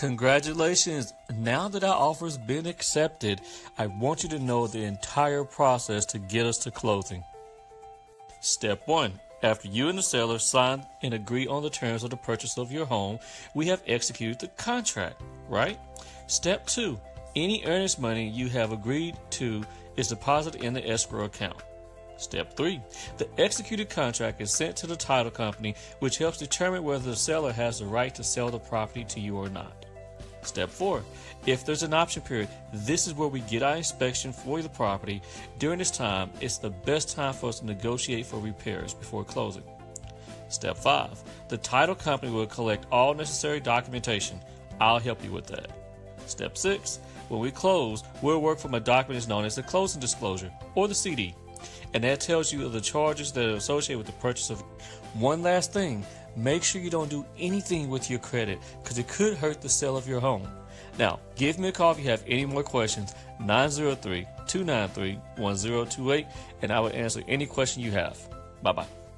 Congratulations. Now that our offer's been accepted, I want you to know the entire process to get us to closing. Step 1. After you and the seller sign and agree on the terms of the purchase of your home, we have executed the contract, right? Step 2. Any earnest money you have agreed to is deposited in the escrow account. Step 3. The executed contract is sent to the title company, which helps determine whether the seller has the right to sell the property to you or not. Step 4. If there's an option period, this is where we get our inspection for the property. During this time, it's the best time for us to negotiate for repairs before closing. Step 5. The title company will collect all necessary documentation. I'll help you with that. Step 6. When we close, we'll work from a document known as the closing disclosure, or the CD. And that tells you of the charges that are associated with the purchase of. One last thing, make sure you don't do anything with your credit, because it could hurt the sale of your home. Now, give me a call if you have any more questions, 903-293-1028, and I will answer any question you have. Bye-bye.